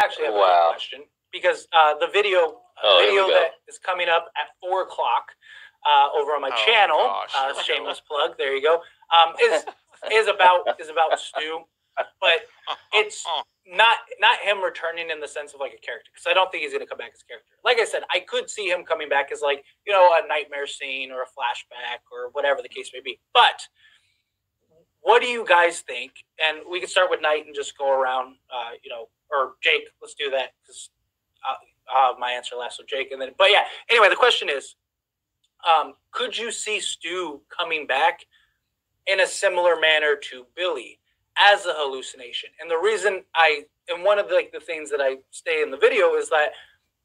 actually have a question, because the video that is coming up at 4 o'clock over on my channel, shameless plug, there you go, is about Stu, but it's not him returning in the sense of like a character, because I don't think he's going to come back as a character. Like I said, I could see him coming back as like, you know, a nightmare scene or a flashback or whatever the case may be. But what do you guys think? And we can start with Knight and just go around, you know, or Jake, let's do that, because my answer last, so Jake, and then, but yeah, anyway, the question is, could you see Stu coming back in a similar manner to Billy as a hallucination? And the reason one of the, like, the things that I say in the video is that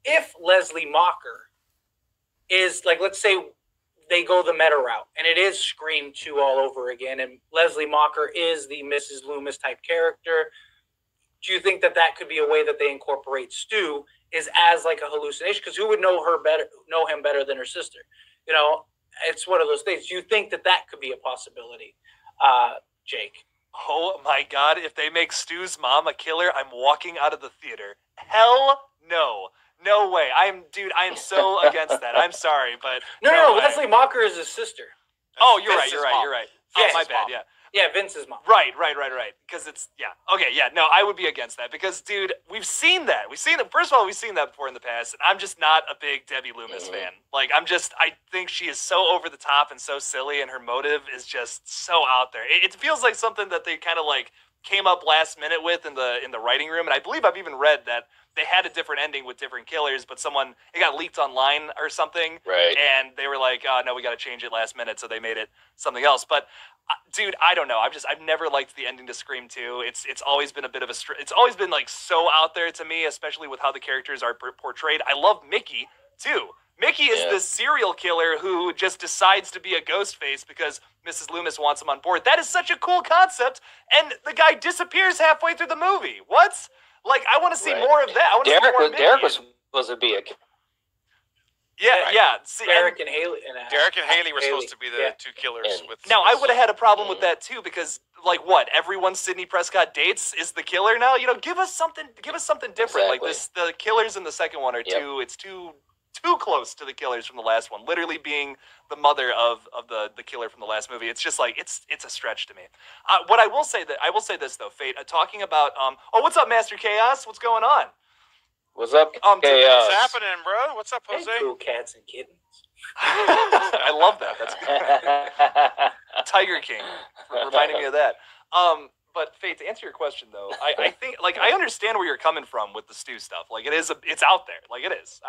if Leslie Macher is, like, let's say they go the meta route and it is Scream 2 all over again, and Leslie Macher is the Mrs. Loomis type character, do you think that that could be a way that they incorporate Stu is as like a hallucination? Because who would know her better, know him better than her sister? You know, it's one of those things. Do you think that that could be a possibility, Jake? Oh my God! If they make Stu's mom a killer, I'm walking out of the theater. Hell no, no way! I am so against that. I'm sorry, but no. Leslie Macher is his sister. Oh, you're right. Oh, yes, my bad. Mom. Yeah. Yeah, Vince's mom. Right. Because it's, yeah. Okay, yeah, no, I would be against that because, dude, we've seen that. First of all, we've seen that before in the past, and I'm just not a big Debbie Loomis fan. Like, I think she is so over the top and so silly, and her motive is just so out there. It feels like something that they kind of, like, came up last minute with in the writing room, and I believe I've even read that they had a different ending with different killers, but it got leaked online or something, right? And they were like, "Oh no, we got to change it last minute," so they made it something else. But dude, I don't know. I've never liked the ending to Scream 2. It's always been a bit of a it's always been like so out there to me, especially with how the characters are portrayed. I love Mickey too. Mickey is this serial killer who just decides to be a ghost face because Mrs. Loomis wants him on board. That is such a cool concept, and the guy disappears halfway through the movie. What? Like, I want to see more of that. I want to see more of Mickey. Derek was supposed to be a... Yeah, right. Yeah. See, Derek and Haley were supposed to be the two killers. Now, I would have had a problem with that, too, because, like, what? Everyone Sidney Prescott dates is the killer now? You know, give us something different. Exactly. Like, the killers in the second one are too... It's too close to the killers from the last one, literally being the mother of the killer from the last movie. It's just like, it's a stretch to me. What I will say, this though, Fate, talking about, oh, what's up, Master Chaos? What's going on? What's up, Chaos? What's happening, bro? What's up, Jose? Hey, cool cats and kittens. I love that. That's good. Tiger King, reminding me of that. But Faith, to answer your question though, I think, like, I understand where you're coming from with the Stu stuff. Like, it's out there. Like, it is.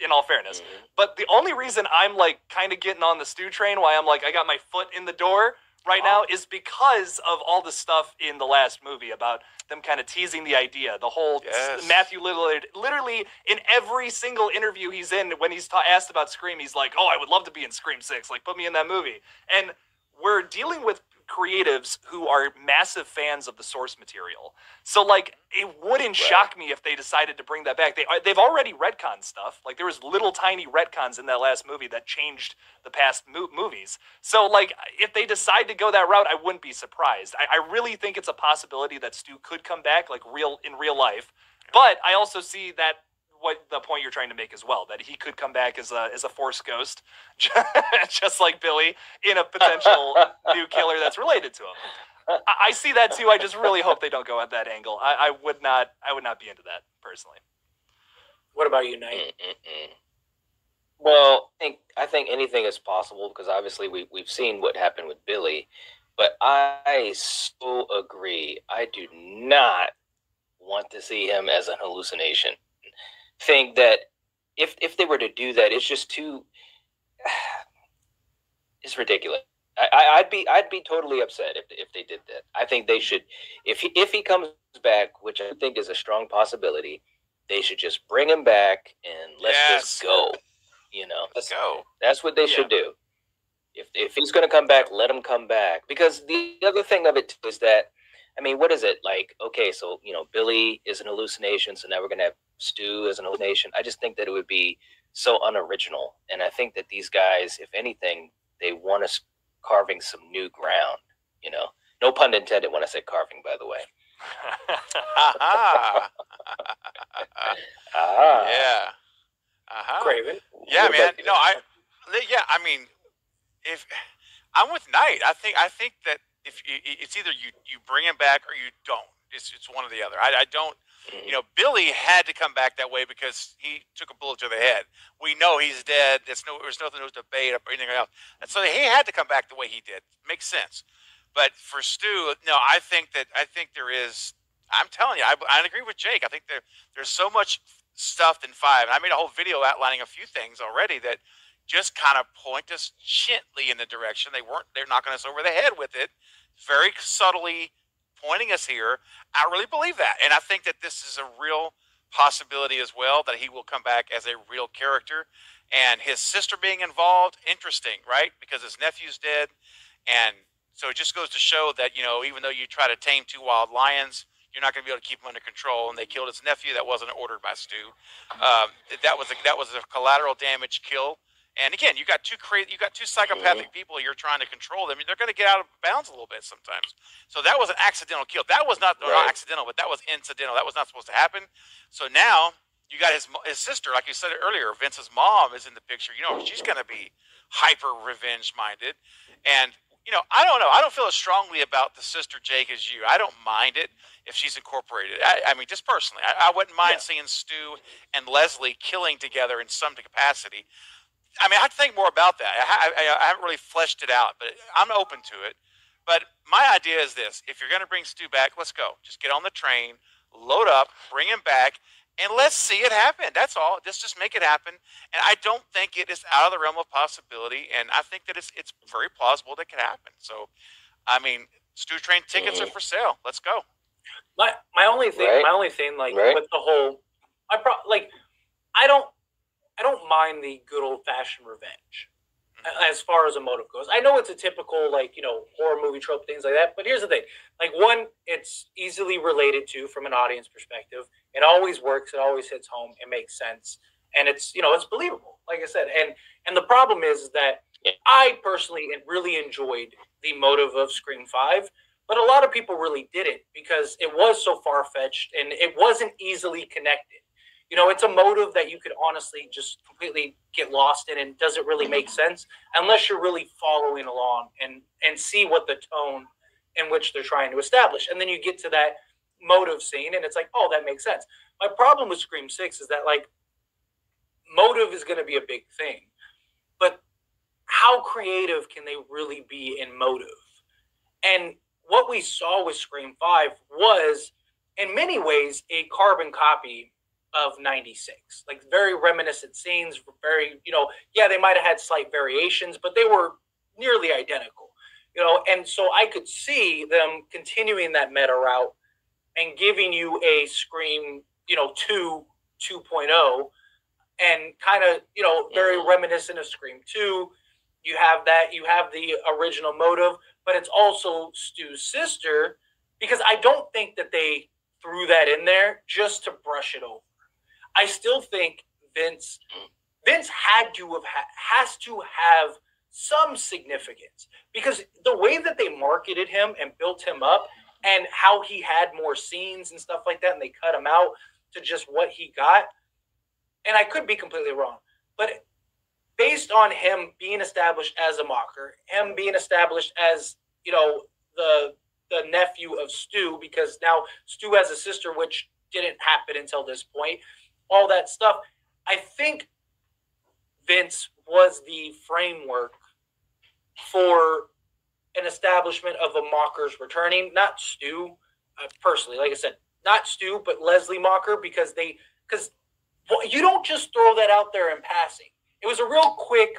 In all fairness. But the only reason I'm, like, kind of getting on the Stu train, why I'm like, I got my foot in the door right now, is because of all the stuff in the last movie about them kind of teasing the idea. The whole Matthew Lillard, literally in every single interview he's in, when he's asked about Scream, he's like, oh, I would love to be in Scream 6. Like, put me in that movie. And we're dealing with creatives who are massive fans of the source material. So, like, it wouldn't shock me if they decided to bring that back. They've already retconned stuff. Like, there was little tiny retcons in that last movie that changed the past movies. So, like, if they decide to go that route, I wouldn't be surprised. I really think it's a possibility that Stu could come back, like, in real life. But I also see that the point you're trying to make as well, that he could come back as a force ghost, just like Billy, in a potential new killer that's related to him. I see that too. I just really hope they don't go at that angle. I would not be into that personally. What about you, Knight? Well, I think anything is possible, because obviously we've seen what happened with Billy, but I so agree. I do not want to see him as a hallucination. Think that if they were to do that, it's just too, it's ridiculous. I'd be totally upset if they did that. I think they should, if he comes back, which I think is a strong possibility, they should just bring him back and let's just go. You know, let's go. That's what they should do. If he's going to come back, let him come back. Because the other thing of it is that, I mean, what is it like? Okay, so, you know, Billy is an hallucination, so now we're going to have Stu as an hallucination. I just think that it would be so unoriginal, and I think that these guys, if anything, they want us carving some new ground. You know, no pun intended when I say carving, by the way. Yeah. Craven. Yeah, man. No, I mean, if I'm with Knight, I think that if it's either you bring him back or you don't. It's one or the other. I don't. You know, Billy had to come back that way because he took a bullet to the head. We know he's dead. There's nothing to debate or anything else. And so he had to come back the way he did. Makes sense. But for Stu, no, I think there is. I'm telling you, I agree with Jake. I think there's so much stuff in 5. And I made a whole video outlining a few things already that just kind of point us gently in the direction they're knocking us over the head with it, very subtly pointing us here. I really believe that, and I think that this is a real possibility as well, that he will come back as a real character. And his sister being involved, interesting, right? Because his nephew's dead, and so it just goes to show that, you know, even though you try to tame 2 wild lions, you're not going to be able to keep them under control. And they killed his nephew. That wasn't ordered by Stu. That was a collateral damage kill. And again, you got two psychopathic people. You're trying to control them. I mean, they're going to get out of bounds a little bit sometimes. So that was an accidental kill. That was not accidental, but that was incidental. That was not supposed to happen. So now you got his sister, like you said earlier. Vince's mom is in the picture. You know, she's going to be hyper revenge minded. And you know, I don't know. I don't feel as strongly about the sister, Jake, as you. I don't mind it if she's incorporated. I mean, just personally, I wouldn't mind seeing Stu and Leslie killing together in some capacity. I mean, I have to think more about that. I haven't really fleshed it out, but I'm open to it. But my idea is this: if you're going to bring Stu back, let's go. Just get on the train, load up, bring him back, and let's see it happen. That's all. Just make it happen. And I don't think it is out of the realm of possibility. And I think that it's very plausible that it could happen. So, I mean, Stu train tickets are for sale. Let's go. My only thing, with the whole, I don't mind the good old-fashioned revenge as far as a motive goes. I know it's a typical, horror movie trope, things like that, but here's the thing. One, it's easily related to from an audience perspective. It always works. It always hits home. It makes sense. And it's, it's believable, like I said. And the problem is that I personally really enjoyed the motive of Scream 5, but a lot of people really didn't because it was so far-fetched and it wasn't easily connected. It's a motive that you could honestly just completely get lost in and doesn't really make sense unless you're really following along and see what the tone in which they're trying to establish. And then you get to that motive scene and it's like, oh, that makes sense. My problem with Scream 6 is that, motive is going to be a big thing. But how creative can they really be in motive? And what we saw with Scream 5 was, in many ways, a carbon copy of 96, very reminiscent scenes, very, they might have had slight variations, but they were nearly identical, and so I could see them continuing that meta route and giving you a Scream, 2.0, and kind of, very reminiscent of Scream 2. You have the original motive, but it's also Stu's sister, because I don't think that they threw that in there just to brush it over. I still think Vince has to have some significance, because the way that they marketed him and built him up and how he had more scenes and stuff like that, and they cut him out to just what he got. And I could be completely wrong, but based on him being established as a mocker, him being established as, the nephew of Stu, because now Stu has a sister, which didn't happen until this point, all that stuff. I think Vince was the framework for an establishment of a Macher's returning, not Stu, personally, like I said, not Stu, but Leslie Macher, because you don't just throw that out there in passing. It was a real quick,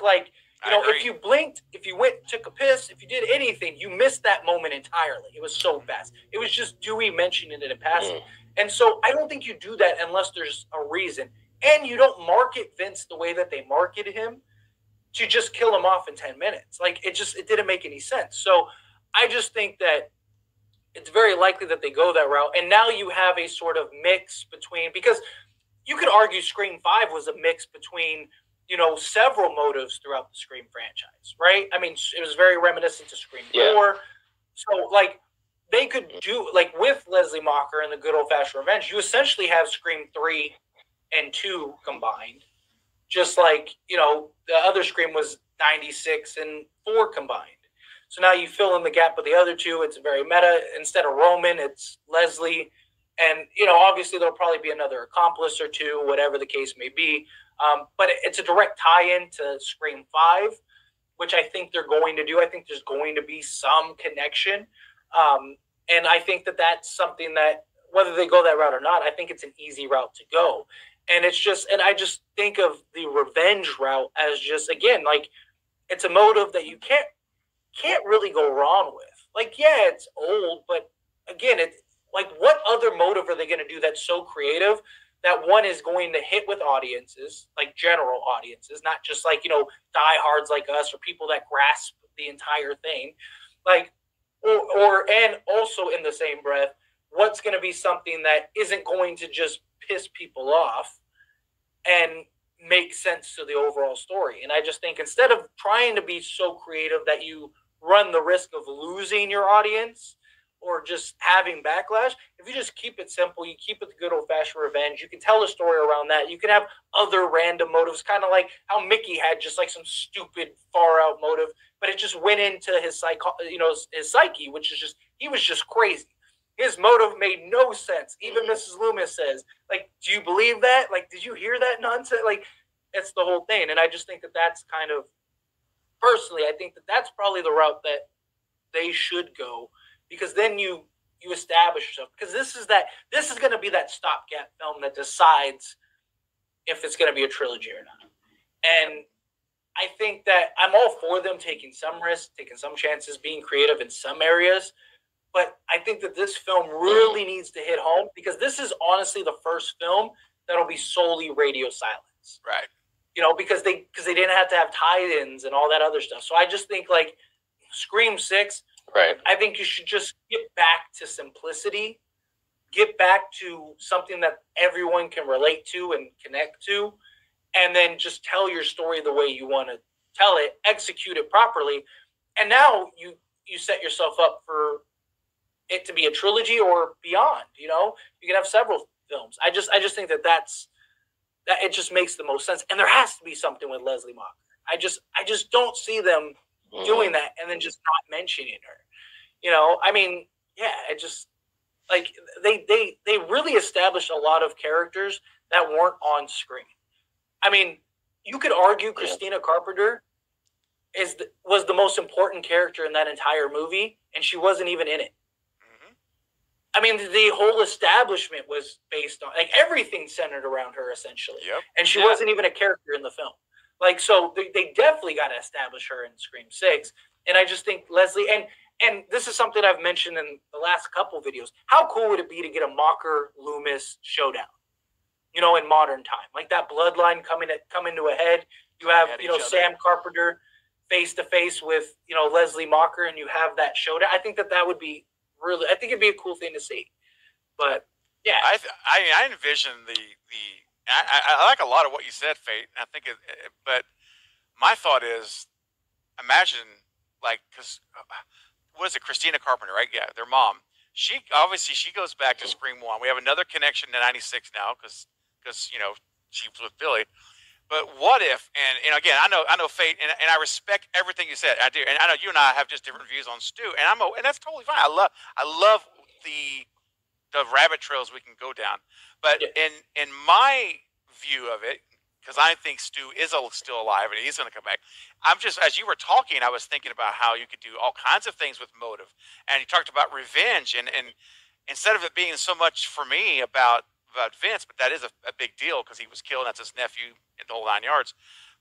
if you blinked, if you went and took a piss, if you did anything, you missed that moment entirely. It was so fast. It was just Dewey mentioning it in passing. And so I don't think you do that unless there's a reason. And you don't market Vince the way that they marketed him to just kill him off in 10 minutes. It didn't make any sense. So I just think that it's very likely that they go that route. And now you have a sort of mix between, because you could argue Scream 5 was a mix between, several motives throughout the Scream franchise, right? I mean, it was very reminiscent to Scream 4. So, they could do, like, with Leslie Macher and the good old-fashioned revenge, you essentially have Scream 3 and 2 combined. Just like, you know, the other Scream was 96 and 4 combined. So now you fill in the gap with the other two. It's very meta. Instead of Roman, it's Leslie. And, you know, obviously there'll probably be another accomplice or two, whatever the case may be. But it's a direct tie-in to Scream 5, which I think they're going to do. I think there's going to be some connection. And I think that that's something that, whether they go that route or not, I think it's an easy route to go. And it's just, and I just think of the revenge route as just, again, like, it's a motive that you can't really go wrong with. Like, yeah, it's old, but again, it's like, what other motive are they going to do that's so creative that one is going to hit with audiences, like general audiences, not just like, you know, diehards like us or people that grasp the entire thing, like, or and also in the same breath, what's going to be something that isn't going to just piss people off and make sense to the overall story. And I just think instead of trying to be so creative that you run the risk of losing your audience or just having backlash, if you just keep it simple, you keep it the good old-fashioned revenge, you can tell a story around that, you can have other random motives, kind of like how Mickey had just like some stupid far-out motive, but it just went into his psyche, which is just, he was just crazy. His motive made no sense. Even Mrs. Loomis says, like, do you believe that? Like, did you hear that nonsense? Like, it's the whole thing. And I just think that that's kind of, personally, I think that that's probably the route that they should go, because then you establish yourself. Because this is going to be that stopgap film that decides if it's going to be a trilogy or not. And I think that I'm all for them taking some risks, taking some chances, being creative in some areas. But I think that this film really needs to hit home, because this is honestly the first film that'll be solely Radio Silence. Right. You know, because they didn't have to have tie-ins and all that other stuff. So I just think, like, Scream 6, right, I think you should just get back to simplicity, get back to something that everyone can relate to and connect to, and then just tell your story the way you want to tell it, execute it properly. And now you set yourself up for it to be a trilogy or beyond. You know, you can have several films. I just think that that it just makes the most sense. And there has to be something with Leslie Macher. I just don't see them doing that and then just not mentioning her. You know, I mean, yeah, it just, like, they really established a lot of characters that weren't on screen. I mean, you could argue Christina Carpenter was the most important character in that entire movie, and she wasn't even in it. I mean, the whole establishment was based on, like, everything centered around her, essentially. Yep. And she wasn't even a character in the film. Like, so they definitely got to establish her in Scream 6. And I just think Leslie, and this is something I've mentioned in the last couple videos, how cool would it be to get a Macher-Loomis showdown, you know, in modern time? Like, that bloodline coming to a head. You have, you know, Sam Carpenter face-to-face with, you know, Leslie Macher, and you have that showdown. I think that would be really, I think it'd be a cool thing to see. But yeah, I envision I like a lot of what you said, Fate. And I think, but my thought is, imagine, like, because what is it, Christina Carpenter, right? Yeah, their mom. She goes back to Scream 1. We have another connection to 96 now, because you know, she was with Billy. But what if, and again, I know Fate, and I respect everything you said. I do, and I know you and I have just different views on Stu, and that's totally fine. I love the rabbit trails we can go down. But in my view of it, because I think Stu is still alive and he's going to come back. I'm just, as you were talking, I was thinking about how you could do all kinds of things with motive, and you talked about revenge, and instead of it being so much for me about Vince, but that is a big deal because he was killed. That's his nephew, the whole 9 yards.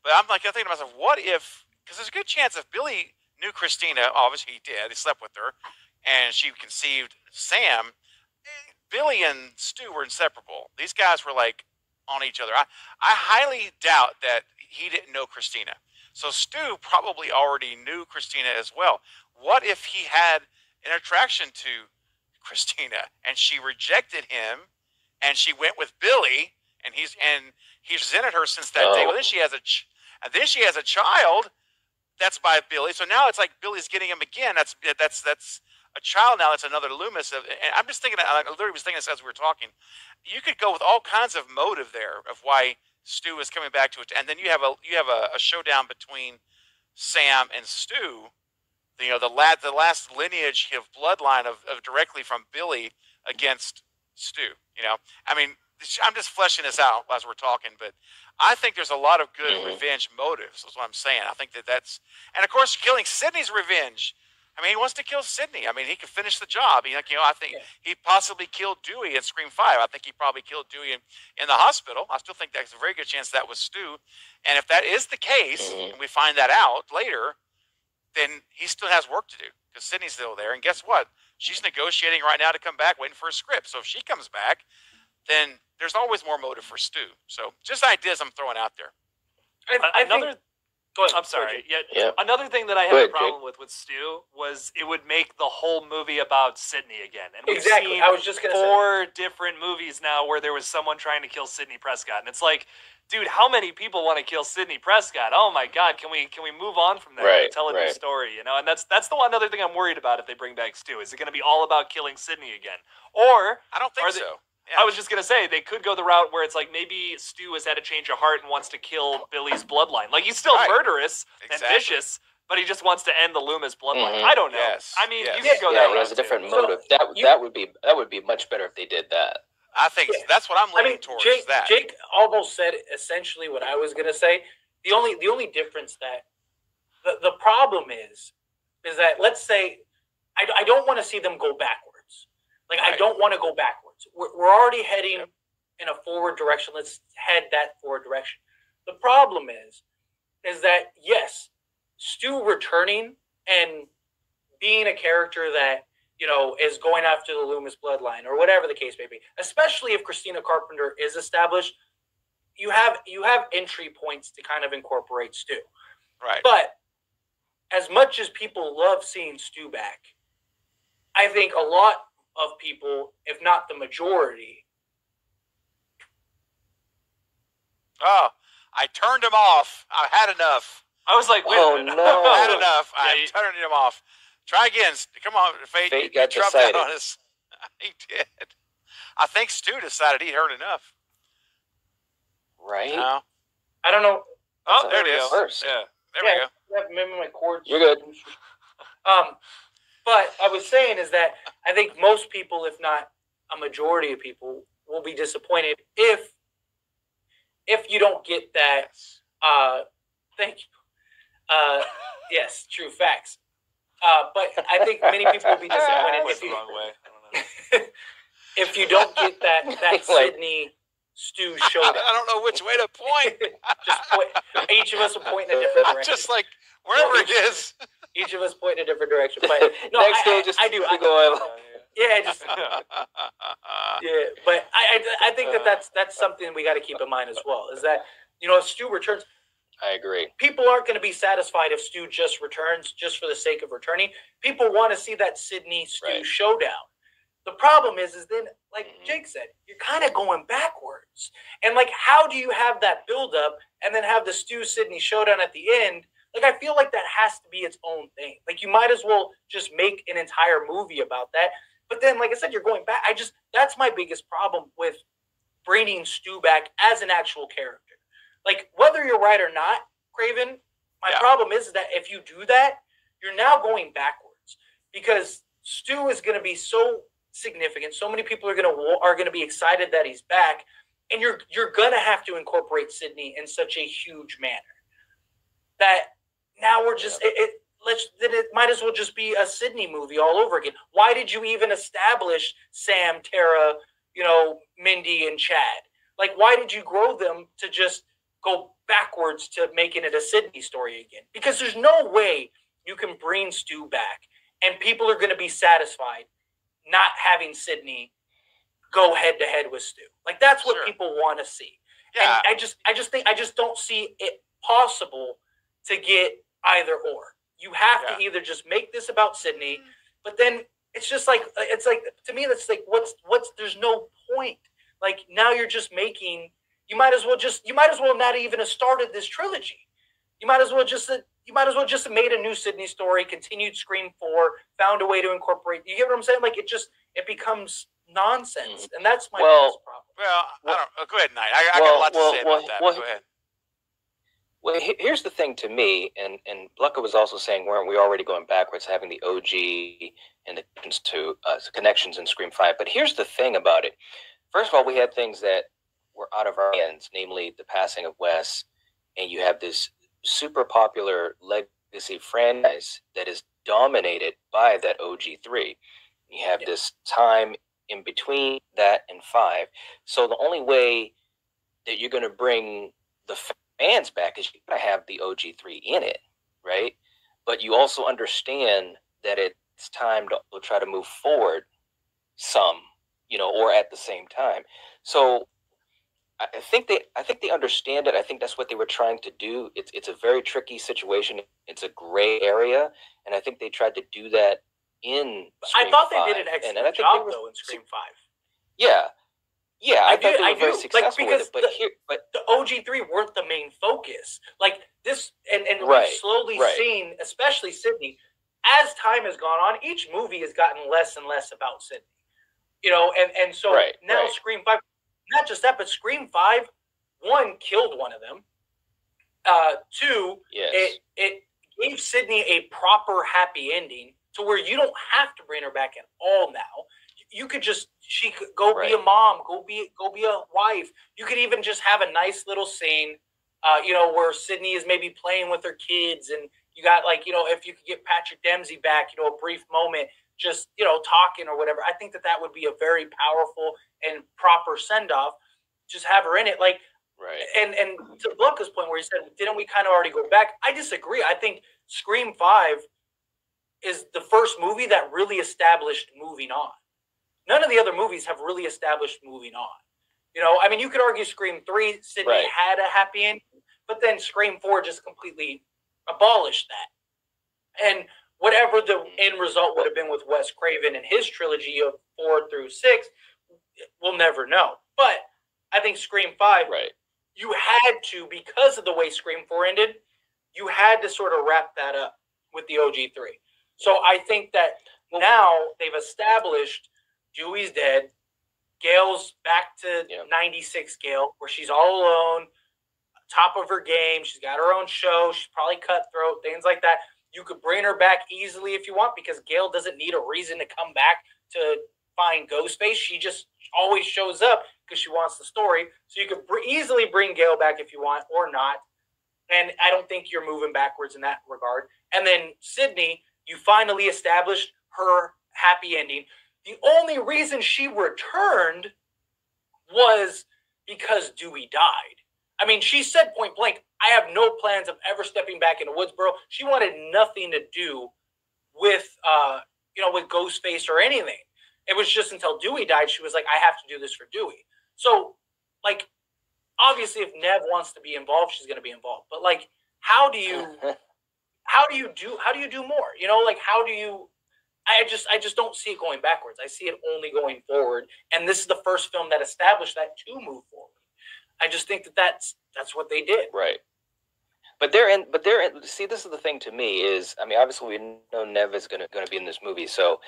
But I'm like, I'm thinking to myself, what if? Because there's a good chance if Billy knew Christina, obviously he did. He slept with her, and she conceived Sam. Billy and Stu were inseparable. These guys were like on each other. I highly doubt that he didn't know Christina. So Stu probably already knew Christina as well. What if he had an attraction to Christina and she rejected him? And she went with Billy, and he's resented her since that day. Well, then she has a child that's by Billy. So now it's like Billy's getting him again. That's a child now that's another Loomis. And I'm just thinking, I literally was thinking this as we were talking, you could go with all kinds of motive there of why Stu is coming back to it. And then you have a showdown between Sam and Stu, you know, the last lineage of bloodline of directly from Billy against Stu, you know, I mean, I'm just fleshing this out as we're talking, but I think there's a lot of good revenge motives. That's what I'm saying. I think that's, and of course, killing Sidney's revenge. I mean, he wants to kill Sidney. I mean, he could finish the job. He, you know, I think he possibly killed Dewey in Scream 5. I think he probably killed Dewey in the hospital. I still think there's a very good chance that was Stu. And if that is the case, and we find that out later, then he still has work to do because Sidney's still there. And guess what? She's negotiating right now to come back, waiting for a script. So if she comes back, then there's always more motive for Stu. So just ideas I'm throwing out there. And Another thing that I had a problem with Stu was it would make the whole movie about Sidney again. And we've seen four different movies now where there was someone trying to kill Sidney Prescott. And it's like, dude, how many people want to kill Sidney Prescott? Oh my God, can we move on from that and tell a new story? You know, and that's the one other thing I'm worried about if they bring back Stu. Is it gonna be all about killing Sidney again? Or I don't think so. I was just going to say, they could go the route where it's like maybe Stu has had a change of heart and wants to kill Billy's bloodline. Like, he's still murderous and vicious, but he just wants to end the Loomis bloodline. I don't know. I mean, you could go that route. It was a different motive. That would be much better if they did that. I think that's what I'm leaning towards. Jake almost said essentially what I was going to say. The only difference that the problem is that, let's say, I don't want to see them go backwards. Like, I don't want to go backwards. We're already heading in a forward direction. Let's head that forward direction. The problem is that, yes, Stu returning and being a character that, you know, is going after the Loomis bloodline or whatever the case may be, especially if Christina Carpenter is established, you have entry points to kind of incorporate Stu. Right. But as much as people love seeing Stu back, I think a lot of people, if not the majority. Oh, I turned him off. I had enough. I was like, wait a minute. No. I had enough. Yeah, I turned him off. Try again. Come on, Fate got decided. On us. He did. I think Stu decided he'd heard enough. Right? No. I don't know. Oh, there it is. First. Yeah, there we go. Remember my chords. You're good. But I was saying is that I think most people, if not a majority of people, will be disappointed if you don't get that. Thank you. Yes, true facts. But I think many people will be disappointed if you, the wrong way. I don't know. If you don't get that Sidney Stu showdown. I don't know which way to point. Just point. Each of us will point in a different direction. Just like wherever it is. Each of us point in a different direction. But no, but I think that's something we got to keep in mind as well. Is that, you know, if Stu returns, I agree. People aren't going to be satisfied if Stu just returns just for the sake of returning. People want to see that Sidney Stu showdown. The problem is then, like Jake said, you're kind of going backwards. And like, how do you have that build up and then have the Stu Sidney showdown at the end? Like, I feel like that has to be its own thing. Like, you might as well just make an entire movie about that. But then, like I said, you're going back. That's my biggest problem with bringing Stu back as an actual character. Like, whether you're right or not, Craven, my problem is that if you do that, you're now going backwards. Because Stu is going to be so significant. So many people are going to be excited that he's back. And you're going to have to incorporate Sidney in such a huge manner that now we're just it might as well just be a Sidney movie all over again. Why did you even establish Sam, Tara, you know, Mindy, and Chad? Like, why did you grow them to just go backwards to making it a Sidney story again? Because there's no way you can bring Stu back and people are going to be satisfied not having Sidney go head to head with Stu. Like, that's what people want to see. Yeah. And I just don't see it possible to get either or. You have to either just make this about Sidney, but then it's like to me that's like what's there's no point. Like, now you're just making, you might as well not even have started this trilogy. You might as well just you might as well just made a new Sidney story, continued Scream 4, found a way to incorporate. You get what I'm saying? Like, it becomes nonsense, and that's my biggest problem. Well, go ahead, Knight. I got a lot to say about that. Go ahead. Well, here's the thing to me, and Blucka was also saying, weren't we already going backwards, having the OG and the connections in Scream 5? But here's the thing about it. First of all, we had things that were out of our hands, namely the passing of Wes, and you have this super popular legacy franchise that is dominated by that OG3. You have this time in between that and 5. So the only way that you're going to bring the fans back is you gotta have the OG3 in it, right? But you also understand that it's time to try to move forward some, or at the same time. So I think they understand it. I think that's what they were trying to do. It's a very tricky situation. It's a gray area, and I think they tried to do that in Scream 5. I thought they did an excellent job though in Scream 5. Yeah. Yeah, I thought they were very successful with it, but the OG3 weren't the main focus. Like this, and right, we've slowly seen, especially Sidney, as time has gone on, each movie has gotten less and less about Sidney. So now Scream 5, not just that, but Scream 5, 1, killed one of them. 2, it gave Sidney a proper happy ending to where you don't have to bring her back at all now. You could just, she could go be a mom, go be a wife. You could even just have a nice little scene, where Sidney is maybe playing with her kids, and you got if you could get Patrick Dempsey back, a brief moment, just talking or whatever. I think that would be a very powerful and proper send off. Just have her in it, like and to Blucka's point where he said, didn't we kind of already go back? I disagree. I think Scream 5 is the first movie that really established moving on. None of the other movies have really established moving on. I mean, you could argue Scream 3, Sidney had a happy ending, but then Scream 4 just completely abolished that. And whatever the end result would have been with Wes Craven and his trilogy of 4 through 6, we'll never know. But I think Scream 5, you had to, because of the way Scream 4 ended, you had to sort of wrap that up with the OG3. So I think that now they've established Dewey's dead. Gail's back to 96 Gail, where she's all alone, top of her game. She's got her own show. She's probably cutthroat, things like that. You could bring her back easily if you want, because Gail doesn't need a reason to come back to find Ghostface. She just always shows up because she wants the story. So you could easily bring Gail back if you want, or not. And I don't think you're moving backwards in that regard. And then Sidney, you finally established her happy ending. The only reason she returned was because Dewey died. I mean, she said point blank, I have no plans of ever stepping back into Woodsboro. She wanted nothing to do with, with Ghostface or anything. It was just until Dewey died, she was like, I have to do this for Dewey. So, obviously, if Nev wants to be involved, she's going to be involved. But, how do you do more? How do you... I just don't see it going backwards. I see it only going forward. And this is the first film that established that to move forward. I just think that's what they did. Right. But see, this is the thing to me is, I mean, obviously we know Nev is going to be in this movie. So,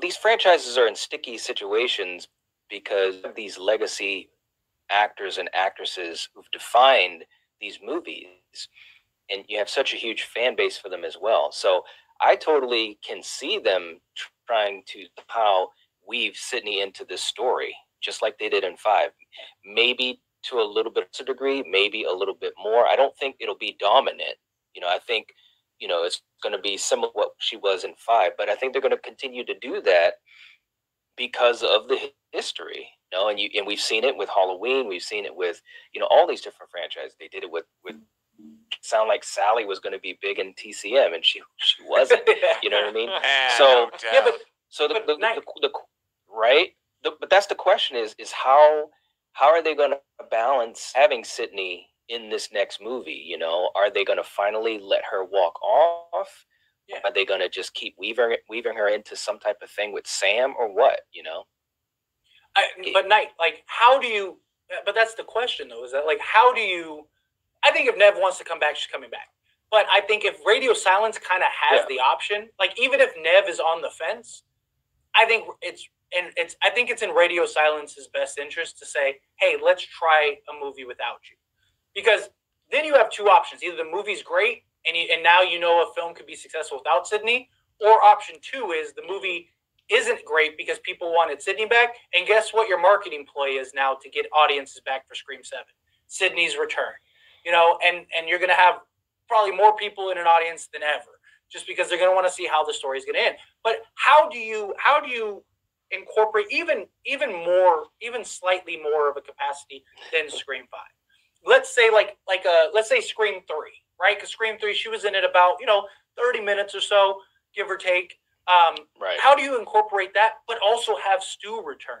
these franchises are in sticky situations because of these legacy actors and actresses who've defined these movies. And you have such a huge fan base for them as well. So, I totally can see them trying to weave Sidney into this story, just like they did in 5. Maybe to a little bit of a degree, maybe a little bit more. I don't think it'll be dominant. I think, it's going to be similar to what she was in 5, but I think they're going to continue to do that because of the history. And we've seen it with Halloween. We've seen it with, all these different franchises. They did it with sound like Sally was going to be big in TCM, and she wasn't. You know what I mean? So but that's the question: is how are they going to balance having Sidney in this next movie? Are they going to finally let her walk off? Yeah. Are they going to just keep weaving her into some type of thing with Sam, or what? How do you? But that's the question, though: is that how do you? I think if Nev wants to come back, she's coming back. But I think if Radio Silence kind of has the option, like even if Nev is on the fence, I think it's in Radio Silence's best interest to say, hey, let's try a movie without you, because then you have two options: either the movie's great and now you know a film could be successful without Sidney, or option two is the movie isn't great because people wanted Sidney back, and guess what your marketing play is now to get audiences back for Scream 7? Sidney's return, you know, and you're gonna have probably more people in an audience than ever, just because they're going to want to see how the story is going to end. But how do you incorporate even slightly more of a capacity than Scream 5? Let's say let's say Scream 3, right? Because Scream 3, she was in it about 30 minutes or so, give or take. Right. How do you incorporate that, but also have Stu return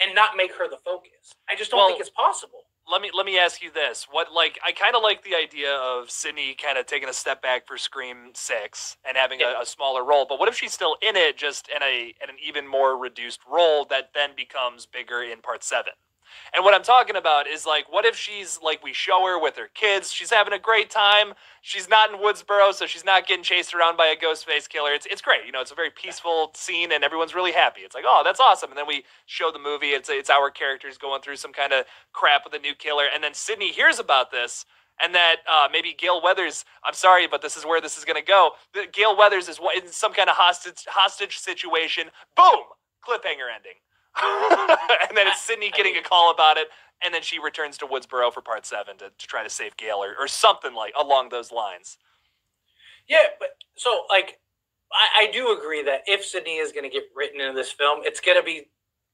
and not make her the focus? I just don't think it's possible. Let me ask you this. I kind of like the idea of Sidney kind of taking a step back for Scream 6 and having a smaller role. But what if she's still in it, just in an even more reduced role that then becomes bigger in Part 7? And what I'm talking about is what if she's we show her with her kids, she's having a great time. She's not in Woodsboro, so she's not getting chased around by a Ghostface killer. It's great, it's a very peaceful scene, and everyone's really happy. It's oh, that's awesome. And then we show the movie. It's our characters going through some kind of crap with a new killer, and then Sidney hears about this. And that maybe Gail Weathers, I'm sorry, but this is where this is going to go. Gail Weathers is in some kind of hostage situation. Boom! Cliffhanger ending. And then it's Sidney getting a call about it, and then she returns to Woodsboro for Part 7 to try to save Gail or something along those lines. Yeah, but so I do agree that if Sidney is going to get written into this film, it's going to be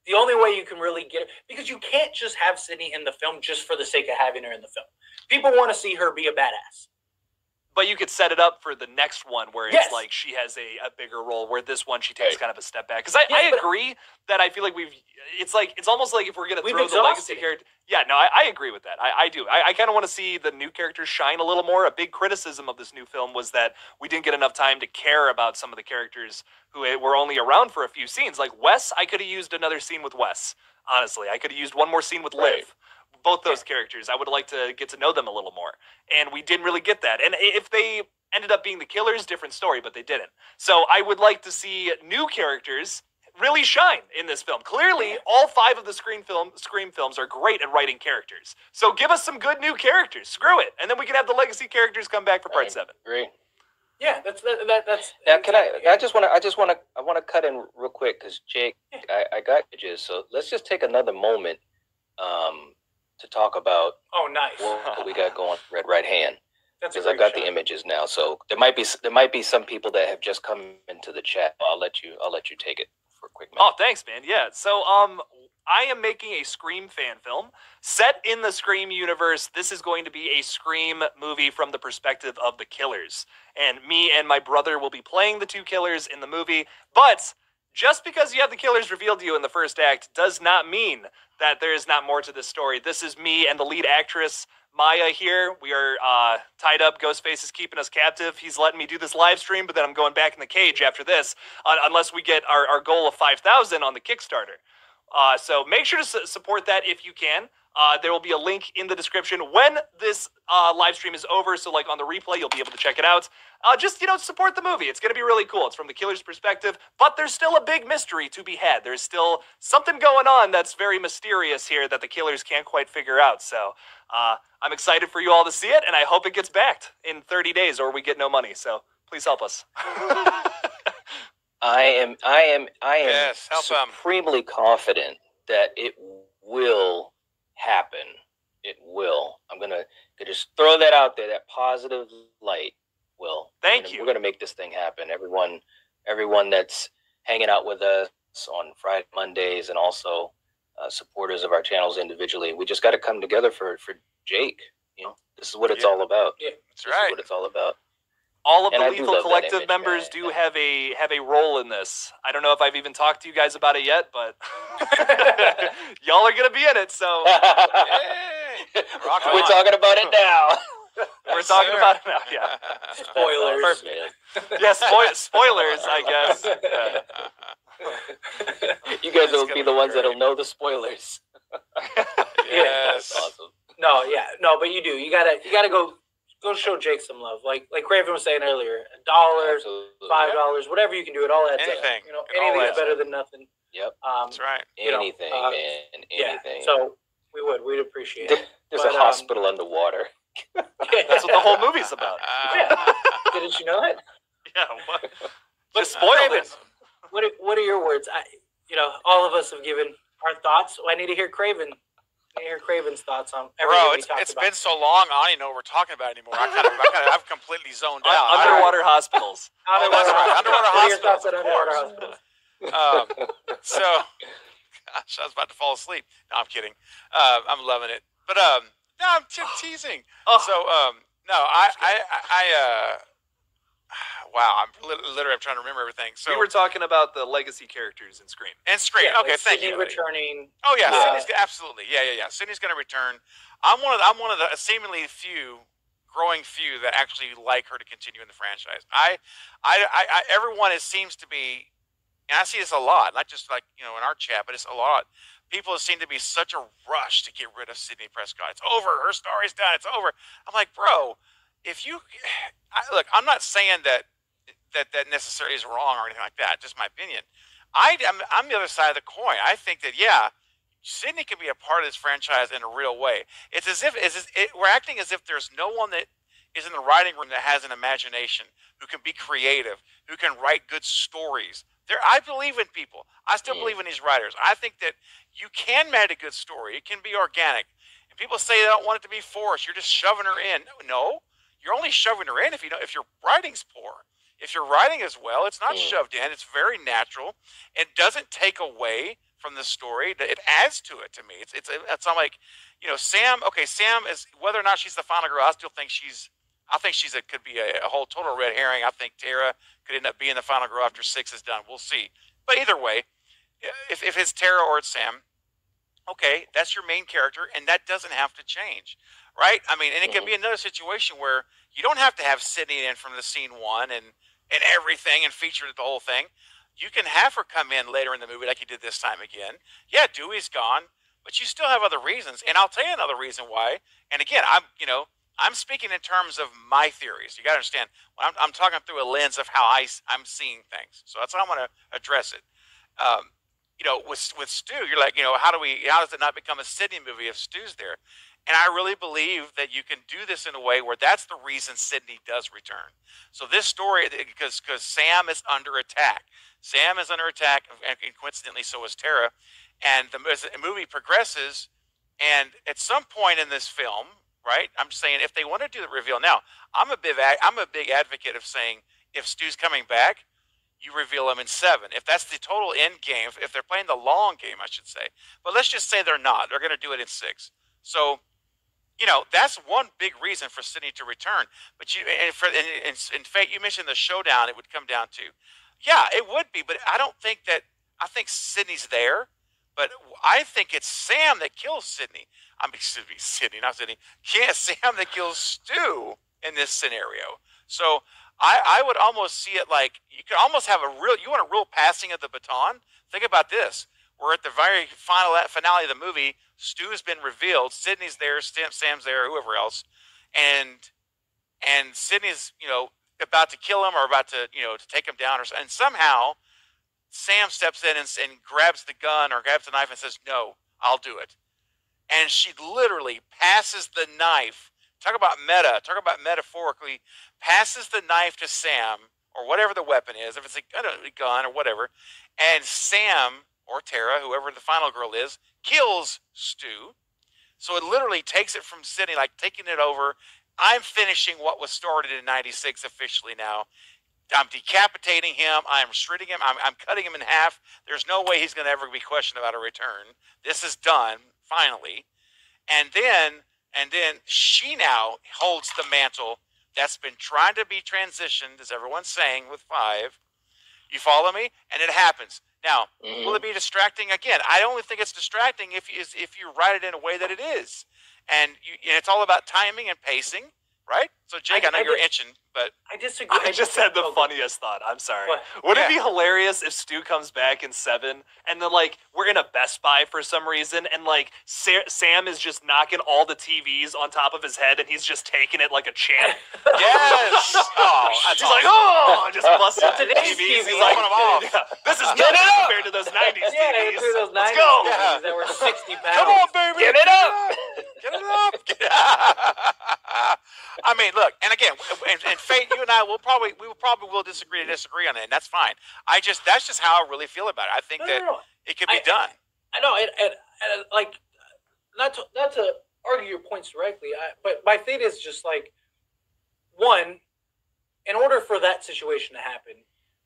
the only way you can really get it, because you can't just have Sidney in the film just for the sake of having her in the film. People want to see her be a badass. But you could set it up for the next one where it's she has a bigger role, where this one she takes kind of a step back. Because I agree that I feel like it's almost like if we're going to throw the legacy character. Yeah, no, I agree with that. I do. I kind of want to see the new characters shine a little more. A big criticism of this new film was that we didn't get enough time to care about some of the characters who were only around for a few scenes. Like Wes, I could have used another scene with Wes. Honestly, I could have used one more scene with Liv. Both those characters, I would like to get to know them a little more. And we didn't really get that. And if they ended up being the killers, different story, but they didn't. So I would like to see new characters really shine in this film. Clearly, all 5 of the Scream films are great at writing characters. So give us some good new characters. Screw it. And then we can have the legacy characters come back for Part 7. Agree. Yeah, that's now. Exactly. I want to cut in real quick because Jake, I got you. So let's just take another moment. To talk about what we got going, Red Right Hand, because I got the images now. So there might be some people that have just come into the chat. I'll let you take it for a quick minute. Oh, thanks, man. Yeah. So I am making a Scream fan film set in the Scream universe. This is going to be a Scream movie from the perspective of the killers, and me and my brother will be playing the two killers in the movie. But just because you have the killers revealed to you in the first act does not mean that there is not more to this story. This is me and the lead actress, Maya, here. We are tied up. Ghostface is keeping us captive. He's letting me do this live stream, but then I'm going back in the cage after this, unless we get our goal of 5,000 on the Kickstarter. So make sure to support that if you can. There will be a link in the description when this live stream is over. So on the replay, you'll be able to check it out. Just support the movie. It's going to be really cool. It's from the killer's perspective, but there's still a big mystery to be had. There's still something going on that's very mysterious here that the killers can't quite figure out. So I'm excited for you all to see it, and I hope it gets backed in 30 days or we get no money. So please help us. I am yes, supremely confident that it will happen. It will. I'm gonna just throw that out there. That positive light will. Thank you. We're gonna make this thing happen. Everyone that's hanging out with us on Friday, Mondays, and also supporters of our channels individually. We just got to come together for Jake. This is what it's all about. Yeah, that's right. This is what it's all about. All of the Lethal Collective members do have a role in this. I don't know if I've even talked to you guys about it yet, but y'all are going to be in it. So we're talking about it now. We're talking about it now. Yeah. Spoilers. Perfect. Yeah, spoilers, I guess. You guys will be the ones that'll know the spoilers. Yes. That's awesome. No, yeah, no, but you do. You gotta go go show Jake some love. Like Craven was saying earlier, $1, $5, whatever you can do, it all adds up. You know, anything's better than nothing. Yep, that's right. Anything, man, anything. Yeah, so we'd appreciate it. There's a hospital underwater. Yeah. That's what the whole movie's about. Yeah. Didn't you know that? Yeah. What? Just spoil it. What are your words? All of us have given our thoughts. Oh, I need to hear Craven. I need to hear Craven's thoughts on everything. Bro, it's been so long. I don't even know what we're talking about anymore. I've completely zoned out. Underwater hospitals. Underwater hospitals. Gosh, I was about to fall asleep. No, I'm kidding. I'm loving it. But no, I'm teasing. Wow, I'm literally trying to remember everything. So we were talking about the legacy characters in Scream. Yeah, okay, thank you. Returning. Oh yeah, Sidney's absolutely. Yeah. Sidney's going to return. I'm one of the seemingly growing few that actually like her to continue in the franchise. Everyone seems to be, and I see this a lot, not just in our chat, but it's a lot. People seem to be such a rush to get rid of Sidney Prescott. It's over. Her story's done. It's over. I'm like, bro, look, I'm not saying that necessarily is wrong or anything like that. Just my opinion. I'm the other side of the coin. I think that Sidney can be a part of this franchise in a real way. It's as if we're acting as if there's no one that is in the writing room that has an imagination, who can be creative, who can write good stories. I believe in people. I still believe in these writers. I think that you can make a good story. It can be organic. And people say they don't want it to be forced. You're just shoving her in. No, you're only shoving her in if your writing's poor. If your writing is well, it's not shoved in. It's very natural. It doesn't take away from the story. It adds to it, to me. It's not like, Sam. Okay, Sam is, whether or not she's the final girl, I still think could be a whole total red herring. I think Tara could end up being the final girl after 6 is done. We'll see. But either way, if it's Tara or it's Sam, okay, that's your main character, and that doesn't have to change, right? I mean, and it could be another situation where you don't have to have Sidney in from the scene 1 and everything and feature the whole thing. You can have her come in later in the movie like you did this time again. Yeah, Dewey's gone, but you still have other reasons. And I'll tell you another reason why. And again, I'm speaking in terms of my theories. You got to understand, I'm talking through a lens of how I'm seeing things. So that's how I want to address it. With Stu, you're like, how does it not become a Sidney movie if Stu's there? And I really believe that you can do this in a way where that's the reason Sidney does return. So this story, because Sam is under attack. Sam is under attack, and coincidentally, so is Tara. And as the movie progresses, and at some point in this film, right? I'm saying if they want to do the reveal now, I'm a big advocate of saying if Stu's coming back, you reveal him in 7. If that's the total end game, if they're playing the long game, I should say. But let's just say they're not. They're going to do it in 6. So, that's one big reason for Sidney to return. But in fact, you mentioned the showdown. It would come down to, yeah, it would be. But I think Sidney's there. But I think it's Sam that kills Sidney. Sam that kills Stu in this scenario. So I would almost see it like you could almost have you want a real passing of the baton? Think about this. We're at the very finale of the movie. Stu has been revealed. Sidney's there. Sam's there. Whoever else. And Sidney's, about to kill him or about to, to take him down. And somehow Sam steps in and grabs the gun or grabs the knife and says, "No, I'll do it." And she literally passes the knife. Talk about meta. Talk about metaphorically. Passes the knife to Sam or whatever the weapon is, if it's a gun or whatever. And Sam or Tara, whoever the final girl is, kills Stu. So it literally takes it from Sidney, like taking it over. I'm finishing what was started in 96 officially now. I'm decapitating him. I'm shredding him. I'm cutting him in half. There's no way he's going to ever be questioned about a return. This is done, finally. And then she now holds the mantle that's been trying to be transitioned, as everyone's saying, with 5. You follow me? And it happens. Now, will it be distracting? Again, I only think it's distracting if you write it in a way that it is. And it's all about timing and pacing. right? So, Jake, I know you're itching, but I disagree. I just had the funniest thought. I'm sorry. Wouldn't it be hilarious if Stu comes back in 7 and then, like, we're in a Best Buy for some reason and, like, Sam is just knocking all the TVs on top of his head and he's just taking it like a champ? Yes! Oh, he's like, oh! Just busting the TVs. He's like, this is nothing compared to those 90s TVs. Yeah, those 90s Let's go! Yeah. That were 60 pounds. Come on, baby! Get it up! Get it up! Get it up! I mean, look, and again, and Fate, you and I will probably disagree and disagree on it, and that's fine. That's just how I really feel about it. I think it could be done. I know, and like, not to argue your points directly, but my thing is just like, one, in order for that situation to happen,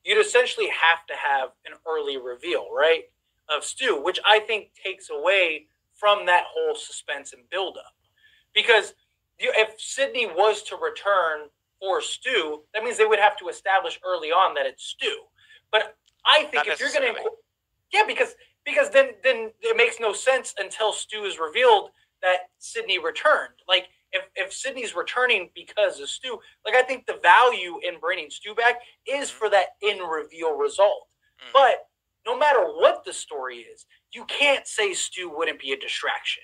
you'd essentially have to have an early reveal, right, of Stu, which I think takes away from that whole suspense and buildup, because if Sidney was to return for Stu, that means they would have to establish early on that it's Stu. But I think if you're going to, because then it makes no sense until Stu is revealed that Sidney returned. Like if Sidney's returning because of Stu, like I think the value in bringing Stu back is for that in reveal result. Mm-hmm. But no matter what the story is, you can't say Stu wouldn't be a distraction.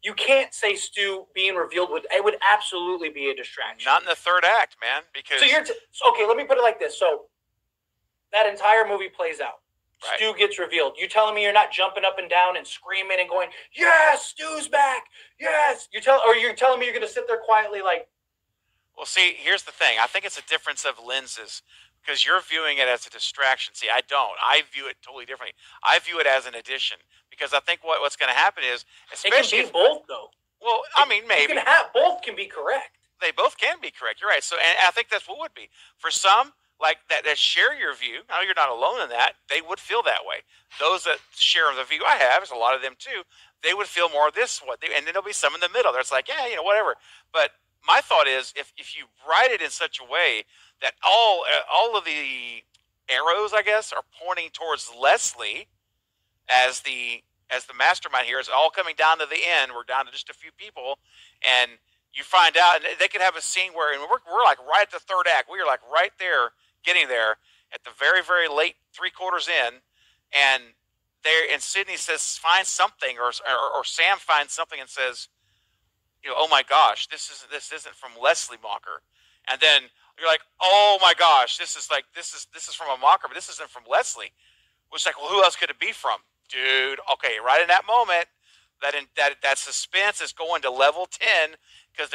You can't say Stu being revealed would absolutely be a distraction. Not in the third act, man. Because okay, let me put it like this. So that entire movie plays out. Right. Stu gets revealed. You telling me you're not jumping up and down and screaming and going, "Yes, Stu's back! Yes!" You're telling me you're going to sit there quietly like? Well, see, here's the thing. I think it's a difference of lenses because you're viewing it as a distraction. See, I don't. I view it totally differently. I view it as an addition. Because I think what's going to happen is, especially it can be both, though. Well, I mean, maybe you can have both can be correct. They both can be correct. You're right. So, and I think that's what would be for some like that share your view. Now you're not alone in that. They would feel that way. Those that share the view I have, there's a lot of them too. They would feel more of this one, and then there'll be some in the middle. That's like, yeah, you know, whatever. But my thought is, if you write it in such a way that all of the arrows, I guess, are pointing towards Leslie as the mastermind here, is all coming down to the end. We're down to just a few people, and you find out, and they could have a scene where, and we're like right at the third act. We are like right there, getting there at the very, very late, three quarters in, and Sidney says, "Find something," or Sam finds something and says, "You know, oh my gosh, this isn't from Leslie Macher," and then you're like, "Oh my gosh, this is from a Macher, but this isn't from Leslie." Which like, well, who else could it be from? Dude, okay, right in that moment, that suspense is going to level 10 because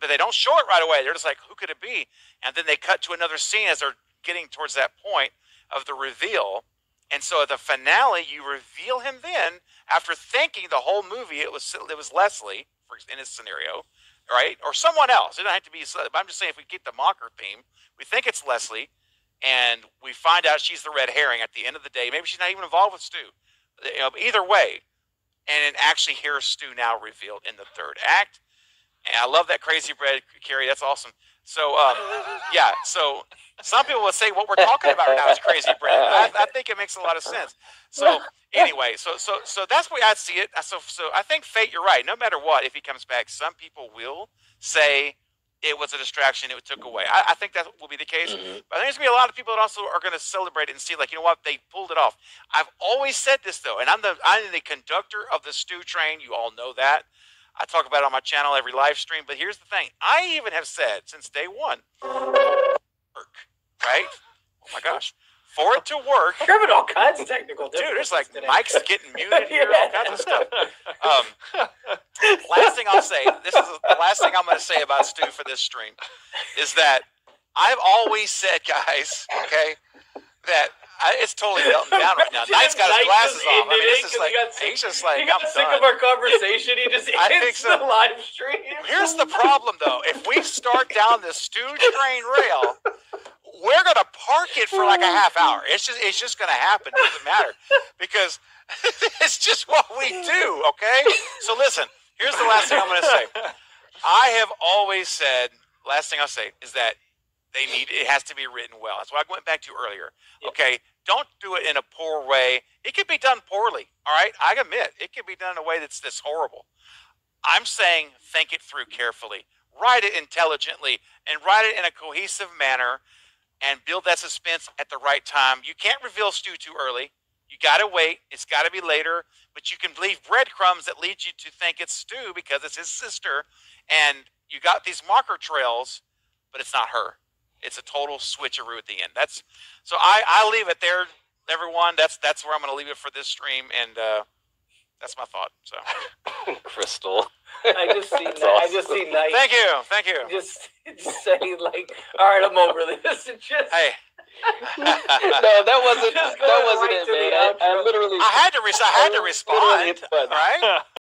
but they don't show it right away. They're just like, who could it be? And then they cut to another scene as they're getting towards that point of the reveal. And so at the finale, you reveal him then after thinking the whole movie it was Leslie in his scenario, right, or someone else. It doesn't have to be. But I'm just saying, if we get the Macher theme, we think it's Leslie, and we find out she's the red herring at the end of the day. Maybe she's not even involved with Stu. You know, either way, and actually here's Stu now revealed in the third act, and I love that crazy bread, Carrie. That's awesome. So, yeah. So some people will say what we're talking about right now is crazy bread. I think it makes a lot of sense. So anyway, so that's the way I see it. So I think Fate, you're right. No matter what, if he comes back, some people will say it was a distraction. It took away. I think that will be the case. But I think there's going to be a lot of people that also are going to celebrate it and see, like, you know what, they pulled it off. I've always said this, though, and I'm the conductor of the Stu train. You all know that. I talk about it on my channel every live stream. But here's the thing. I even have said since day one, right? Oh, my gosh. For it to work. You're having all kinds of technical difficulties. Dude, it's like Mike's getting muted here, all kinds of stuff. Last thing I'll say, this is the last thing I'm going to say about Stu for this stream, is that I've always said, guys, okay, that it's totally melting down right now. Knight's got his glasses on. I mean, it's just like, he's just like, I'm sick of our conversation. He just ends the live stream. Here's the problem, though. If we start down this Stu train rail, we're gonna park it for like a half hour. It's just gonna happen. It doesn't matter because it's just what we do. Okay. So listen. Here's the last thing I'm gonna say. I have always said. Last thing I'll say is that they need. It has to be written well. That's what I went back to earlier. Okay. Don't do it in a poor way. It could be done poorly. All right. I admit it could be done in a way that's horrible. I'm saying think it through carefully. write it intelligently and write it in a cohesive manner and build that suspense at the right time. You can't reveal Stu too early. You got to wait. It's got to be later. But you can leave breadcrumbs that lead you to think it's Stu because it's his sister. And you got these marker trails, but it's not her. It's a total switcheroo at the end. That's so I leave it there, everyone. That's where I'm going to leave it for this stream. And that's my thought. So, Crystal. I just see Knight. Thank you. Just saying, like, all right, I'm over this. Just hey. No, that wasn't it, man. I had to respond, right?